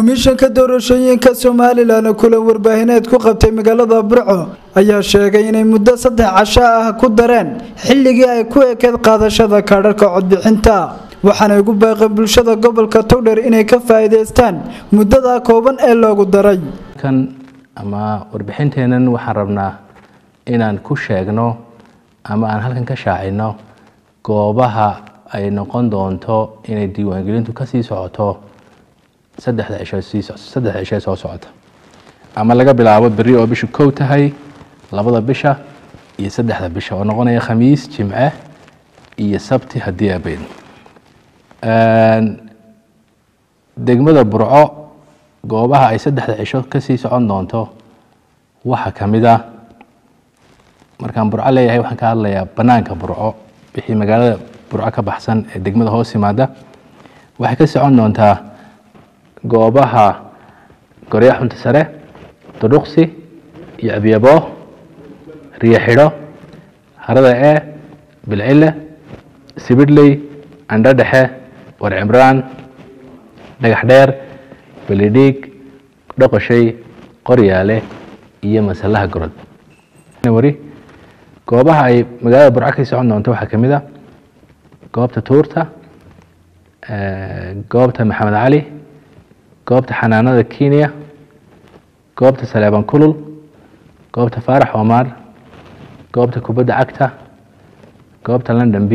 komishanka doorashooyinka Soomaaliland kula warbaahineed ku qabtay magaalada Burco ayaa sheegay inay muddo 3 casho ah ku dareen xilligii ay ku ekeed qaadashada kaararka codbixinta waxaana ugu baaqan bulshada gobolka Togdheer inay ka faa'iideystaan muddada kooban ee loogu daray kan ama warbixinteenan waxaan rabnaa inaan ku sheegno ama aan halkan ka shaacino goobaha ay noqon doonto inay diiwaangelintu ka sii socoto 3 cisho soo socota ama laga bilaabo bari oo bisha koow tahay labada bisha iyo saddexda bisha oo noqonaya Khamiis Jimce iyo Sabti hadii ay been degmada Burco goobaha ay 3 cisho ka sii socon doonto waxa kamida markaan Burco leeyahay waxaan ka hadlayaa banaanka Burco bixi magaalada Burco ka baxsan ee degmada hoos yimaada waxa ka socon doonta goobaha Korea Xunta Sare Duruqsi iyo Abiyabo Riyaxiro Harada ee Bilcile Sibidley Andha Dhexe War Cimraan Dhagax Dheer Balidhiig Dhoqoshay Qoryaale iyo Masalaha Gorod wari goobaha ay magaalada Burco ka socon doonto waxa kamid ah goobta Tuurta goobta Maxamed Cali goobta xanaanada Kenya goobta Saleeban Kulul goobta Faarax Omar goobta kubadda cagta goobta London B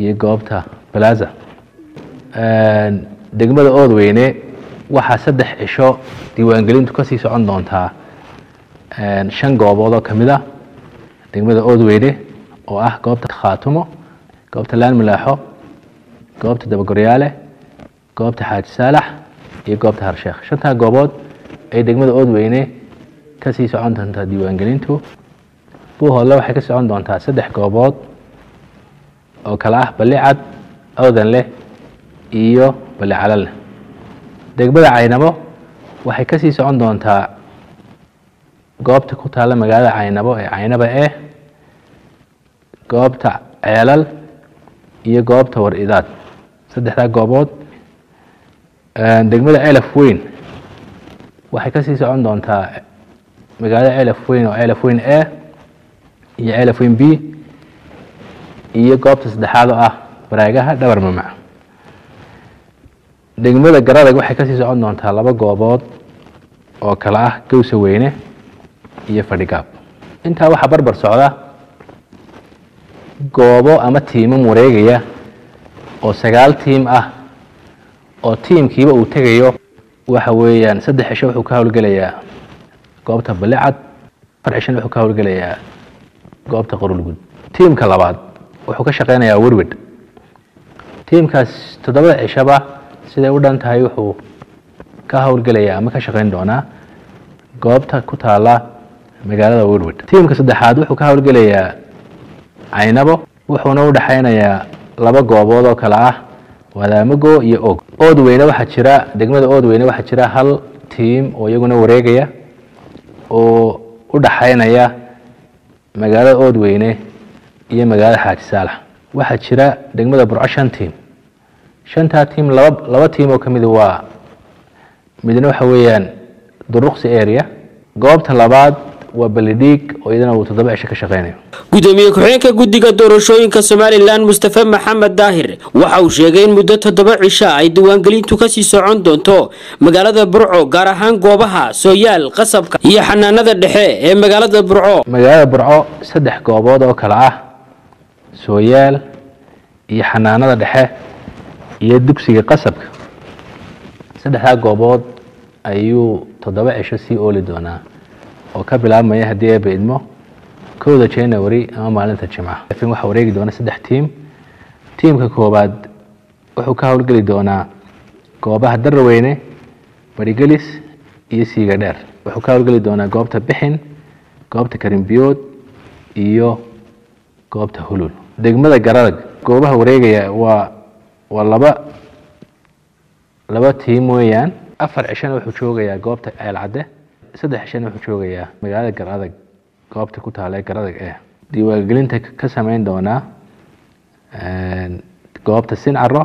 iyo goobta Plaza degmada Oodweyne waxa 3 cisho diiwaangelintu ka sii socon doonta 5 goobood oo kamid ah degmada Oodweyne oo ah goobta Khaatumo goobta Laan Malaaxo goobta Dabagoryaale goobta Xaaji Saalax iyo goobta Harsheekh 5 goobood ay degmada Oodweyne ka sii socon doonta diiwaangelintu Buuhoodle waxay ka socon doontaa 3 goobood oo kala ah Balicad Awdanle iyo Balicalale degmada Caynabo waxay ka sii socon doontaa goobta ku taala magaalada Caynabo ee Caynaba ee goobta Ceelal iyo goobta War-Idaad 3 goobood degmada Ceelaf Weyn waxay ka sii socon doontaa magaalada Ceelaf Weyn oo Ceelaf Weyn A iyo Ceelaf Weyn B iyo goobta saddexaad oo ah Waraagaha Dhabar Mamaac degmada Garadag waxay ka sii socon doontaa 2 goobood oo kala ah Gowsa Weyne iyo Fadhigaab inta waxa barbar socda goobo ama tiimam wareegaya oo 9 tiim ah oo tiimkiiba uu tagayo waxa weeyaan 3 cisho wuxuu ka hawlgalayaa goobta Balicad 4 cisho wuxuu ka hawlgalayaa goobta Qorulgud tiimka labaad wuxuu ka shaqeynayaa Warwad tiimkaas 7 cishaba sida u dhantahay wuxuu ka hawlgalayaa ama ka shaqeyn doonaa goobta ku taala magaalada Warwad tiimka saddexaad wuxuu ka hawlgalayaa Caynabo wuxuuna u dhaxeynayaa 2 goobood oo kala ah Wadaamago iyo Og Oodweyne waxa jira degmada Oodweyne waxa jira 1 tiim oo iyaguna wareegaya oo u dhaxeynaya magaalada Oodweyne iyo magaalada Xaaji Saalax waxa jira degmada Burco 5 tiim 5 tiim 2 tiim oo kamid waa midna waxa weeyaan Duruqsi area goobta labaad وبلديك وإذا هو تتبع شكل شقيني. قدامي كحين كجديك الدورشوين كسمال اللان مصطفى محمد داهر وحوشيجين مدة تتبع عشاء يدوان قليل تكسي سعون دونتو مقالة برعو جارهان قوبها سويال قصب هي حنا نذر دحى مقالة برعو سدح قوباد وكلعه سويال هي حنا نذر دحى يدبسي قصب سدح قوباد أيو تتبع عشاء سي أولدونا. وكابل عام يا هديه بإدمه كودا شينا وري أمام على الجماعة في واحد وريق دونا 3 تيم تيم ككوباد وحكاول قلي دونا كوباه دروينه بريجلس يسي قدر وحكاول قلي دونا قابته بحن قابته كريم بيوت إيو قابته هلول دقمة الجراد كوباه وريق يا والله بقى تيم ويان أفر عشان وحشوقة يا قابته العدة 3 cisho wuxuu joogayaa magaalada Garadag goobta ku taala Garadag ee diiwaangelinta ka sameyn doona goobta Sincaro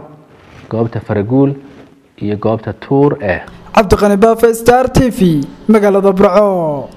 goobta Faraguul iyo goobta Tour A Cabdiqani Baafa Star TV magaalada Burco.